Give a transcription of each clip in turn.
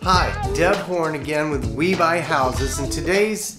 Hi, Dev Horn again with We Buy Houses, and today's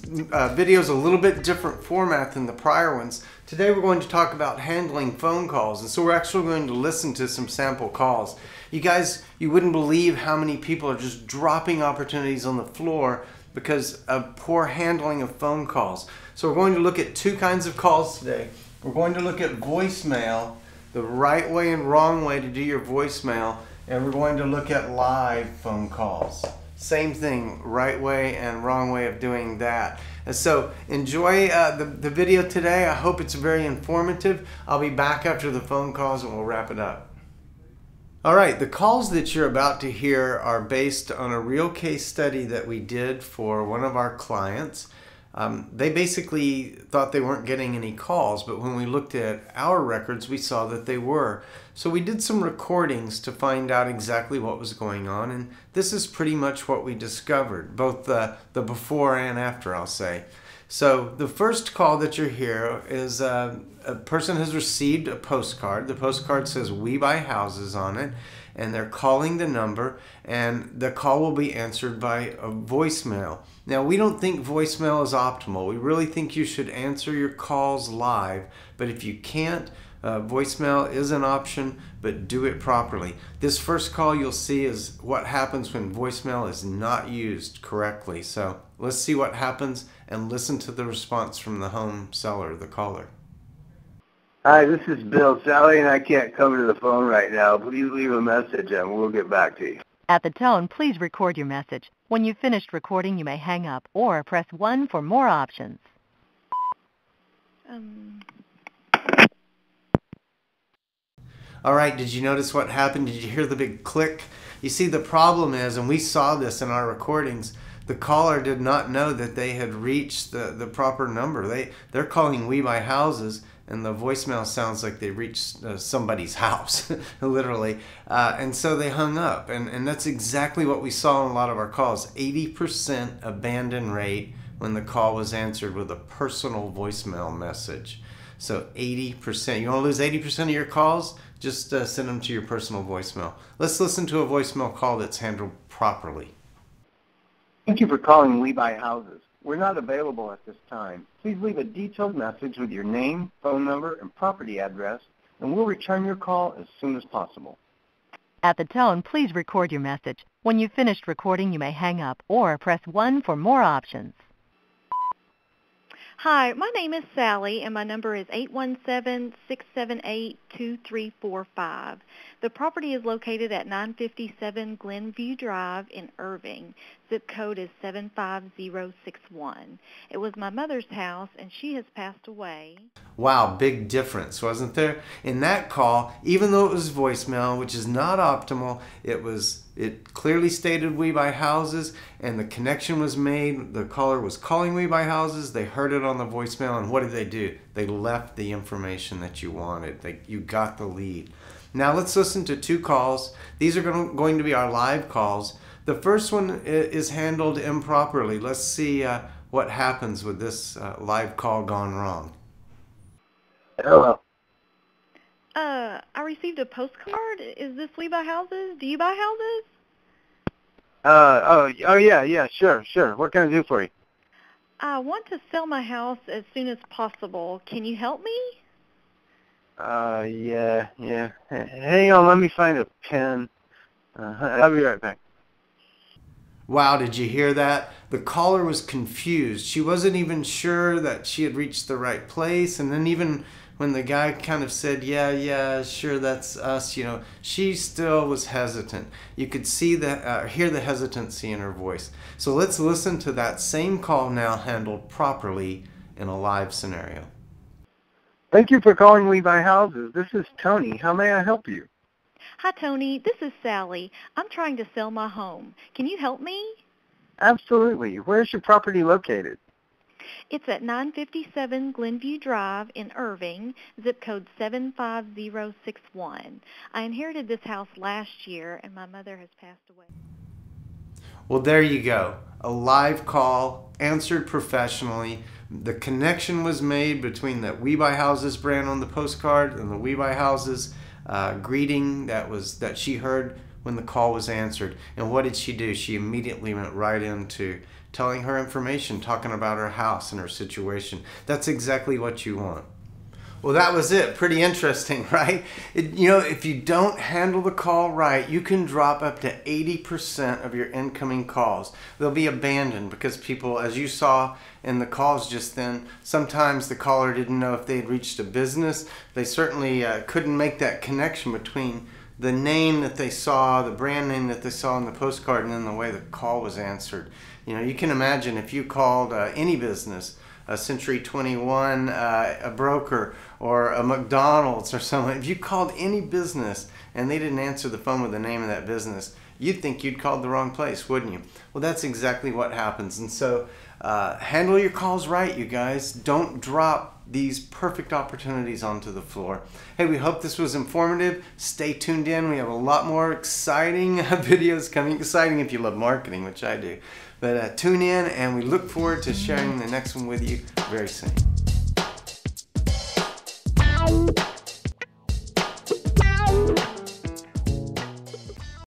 video is a little bit different format than the prior ones. Today we're going to talk about handling phone calls, and so we're actually going to listen to some sample calls. You guys, you wouldn't believe how many people are just dropping opportunities on the floor because of poor handling of phone calls. So we're going to look at two kinds of calls today. We're going to look at voicemail, the right way and wrong way to do your voicemail, and we're going to look at live phone calls. Same thing, right way and wrong way of doing that. And so enjoy the video today. I hope it's very informative. I'll be back after the phone calls and we'll wrap it up. All right, the calls that you're about to hear are based on a real case study that we did for one of our clients. They basically thought they weren't getting any calls, but when we looked at our records, we saw that they were. So we did some recordings to find out exactly what was going on, and this is pretty much what we discovered, both the before and after, I'll say. So the first call that you're hearing is a person has received a postcard. The postcard says We Buy Houses on it, and they're calling the number, and the call will be answered by a voicemail. Now, we don't think voicemail is optimal. We really think you should answer your calls live, but if you can't, voicemail is an option, but do it properly. This first call you'll see is what happens when voicemail is not used correctly. So let's see what happens and listen to the response from the home seller, the caller. Hi, this is Bill. Sally and I can't come to the phone right now. Please leave a message and we'll get back to you. At the tone, please record your message. When you've finished recording, you may hang up or press 1 for more options. All right, did you notice what happened? Did you hear the big click? You see, the problem is, and we saw this in our recordings, the caller did not know that they had reached the proper number. They're calling We Buy Houses, and the voicemail sounds like they reached somebody's house, literally. And so they hung up, and that's exactly what we saw in a lot of our calls. 80% abandon rate when the call was answered with a personal voicemail message. So 80%. You want to lose 80% of your calls? Just send them to your personal voicemail. Let's listen to a voicemail call that's handled properly. Thank you for calling We Buy Houses. We're not available at this time. Please leave a detailed message with your name, phone number, and property address, and we'll return your call as soon as possible. At the tone, please record your message. When you've finished recording, you may hang up or press 1 for more options. Hi, my name is Sally, and my number is 817-678-2345. The property is located at 957 Glenview Drive in Irving. Zip code is 75061. It was my mother's house, and she has passed away. Wow, big difference, wasn't there? In that call, even though it was voicemail, which is not optimal, it clearly stated We Buy Houses, and the connection was made. The caller was calling We Buy Houses. They heard it on the voicemail, and what did they do? They left the information that you wanted. You got the lead. Now let's listen to two calls. These are going to be our live calls. The first one is handled improperly. Let's see what happens with this live call gone wrong. Hello. I received a postcard. Is this We Buy Houses? Do you buy houses? Yeah, sure. What can I do for you? I want to sell my house as soon as possible. Can you help me? Yeah. Hang on, let me find a pen. I'll be right back. Wow, did you hear that? The caller was confused. She wasn't even sure that she had reached the right place, and then even when the guy kind of said, yeah, sure, that's us, you know, she still was hesitant. You could see that, hear the hesitancy in her voice. So let's listen to that same call now handled properly in a live scenario. Thank you for calling We Buy Houses. This is Tony. How may I help you? Hi, Tony. This is Sally. I'm trying to sell my home. Can you help me? Absolutely. Where's your property located? It's at 957 Glenview Drive in Irving, zip code 75061. I inherited this house last year, and my mother has passed away. Well, there you go. A live call, answered professionally, The connection was made between that We Buy Houses brand on the postcard and the We Buy Houses greeting that she heard when the call was answered. And what did she do? She immediately went right into telling her information, talking about her house and her situation. That's exactly what you want. Well, that was it. Pretty interesting, right? You know, if you don't handle the call right, you can drop up to 80% of your incoming calls. They'll be abandoned because people, as you saw in the calls just then, sometimes the caller didn't know if they had reached a business. They certainly couldn't make that connection between the name that they saw, the brand name that they saw on the postcard, and then the way the call was answered. You know, you can imagine if you called any business, a Century 21, a broker, or a McDonald's or someone. If you called any business and they didn't answer the phone with the name of that business, you'd think you'd called the wrong place, wouldn't you? Well, that's exactly what happens. And so handle your calls right, you guys. Don't drop these perfect opportunities onto the floor. Hey, we hope this was informative. Stay tuned in. We have a lot more exciting videos coming. Exciting if you love marketing, which I do. But tune in, and we look forward to sharing the next one with you very soon.